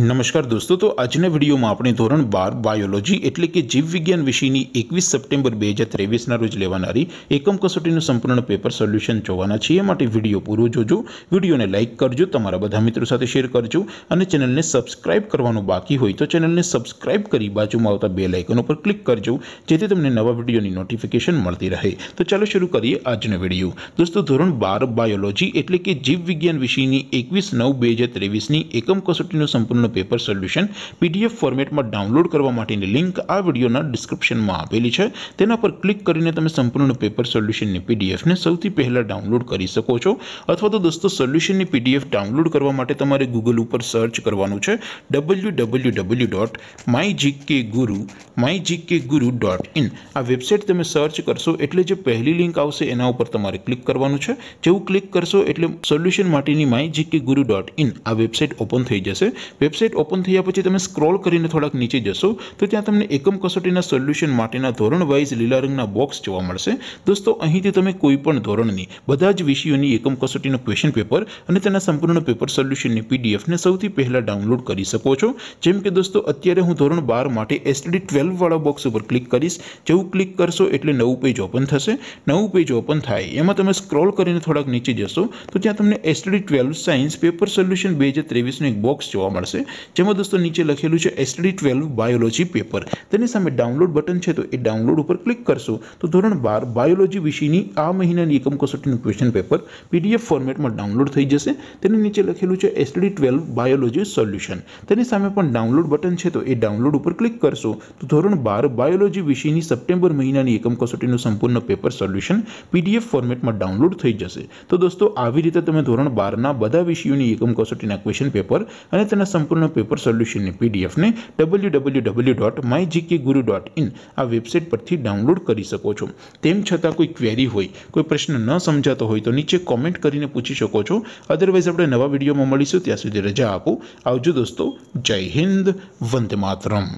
नमस्कार दोस्तों, तो आजना वीडियो में आपणे धोरण 12 बायोलॉजी एटले के जीव विज्ञान विषयनी 21 सप्टेम्बर 2023 ना रोज लेवानारी एकम कसोटीनुं संपूर्ण पेपर सोल्यूशन जोवाना छीए। माटे विडियो पूरो जोजो, विडियो ने लाइक करजो, तमारा बधा मित्रों साथे शेर करजो अने चेनल ने सब्सक्राइब करवानुं बाकी होय तो चेनल ने सब्सक्राइब करी बाजुमां आवता बेल आइकन पर क्लिक करजो जेथी तमने नवा विडियोनी नोटिफिकेशन मळती रहे। तो चलो शुरू करिए आजनो विडियो। दोस्तों, धोरण 12 बायोलॉजी एटले के जीव विज्ञान विषयनी 21/9/2023 नी एकम कसोटीनुं संपूर्ण पेपर सोल्यूशन पीडीएफ फॉर्मेट में डाउनलॉड करवा माटेनी लिंक आ वीडियो डिस्क्रिप्शन में आपेली है। तेना पर क्लिक करीने तमे संपूर्ण पेपर सोल्यूशन ने पीडीएफ ने सौथी पहला डाउनलॉड करी सको छो। अथवा तो दोस्तों, सोल्यूशन ने पीडीएफ डाउनलॉड करवा माटे तमारे गूगल पर सर्च करवानुं छे www.mygkguru.in। आ वेबसाइट तमे सर्च करशो एटले जे पहली लिंक आवशे एना उपर तमारे क्लिक करवानुं छे। जेवुं क्लिक करशो एटले सोल्यूशन माटेनी mygkguru.in आ वेबसाइट ओपन थई जशे। वेबसाइट ओपन थया पछी तमे स्क्रॉल करीने थोड़ा नीचे जशो तो त्यां तमने एकम कसोटीना सोल्यूशन माटेना धोरण वाइज लीला रंगना बॉक्स जोवा मळशे। दोस्तों, અહીંથી તમે કોઈપણ ધોરણની બધા જ વિષયોની એકમ કસોટીનો ક્વેશ્ચન પેપર અને તેના સંપૂર્ણ પેપર સોલ્યુશનની પીડીએફ ને સૌથી પહેલા ડાઉનલોડ કરી શકો છો। જેમ કે દોસ્તો, અત્યારે હું ધોરણ 12 માટે એસટીડી 12 વાળા બોક્સ ઉપર ક્લિક કરીશ। જેવું ક્લિક કરશો એટલે નવું પેજ ઓપન થશે। નવું પેજ ઓપન થાય એમાં તમે સ્ક્રોલ કરીને થોડાક નીચે જશો તો ત્યાં તમને એસટીડી 12 સાયન્સ પેપર સોલ્યુશન 2023 નું એક બોક્સ જોવા મળશે। जेमां दोस्तों नीचे लखेलुं छे एसटीडी 12 बायोलॉजी पेपर, तेनी सामे डाउनलॉड बटन छे तो ए डाउनलॉड पर क्लिक करशो तो धोरण 12 बायोलॉजी विषयनी आ महीनानी एकम कसोटीनुं क्वेश्चन पेपर पीडीएफ फॉर्मेट में डाउनलॉड थई जशे। तेनी नीचे लखेलुं छे एसटीडी 12 बायोलॉजी सोल्यूशन, तेनी सामे पण डाउनलॉड बटन छे तो ए डाउनलॉड पर क्लिक करशो तो धोरण 12 बायोलॉजी विषयनी सप्टेम्बर महीनानी एकम कसोटीनुं संपूर्ण पेपर सोल्यूशन पीडीएफ फॉर्मेट में डाउनलॉड थई जशे। तो दोस्तों, आवी रीते तमे धोरण 12 ना बधा विषयोनी एकम कसोटीना क्वेश्चन पेपर अने तेना संपूर्ण पेपर सोल्यूशन ने पीडीएफ ने www.mygkguru.in आ वेबसाइट पर डाउनलॉड कर सको। तेम छता कोई क्वेरी होय, कोई प्रश्न न समझाता होय तो नीचे कॉमेंट करीने पूछी शको छो। अदरवाइज आपणे नवा विडियो में मळीशुं, त्यां सुधी रजा आपो। आवजो दोस्तों, जय हिंद, वंदे मातरम।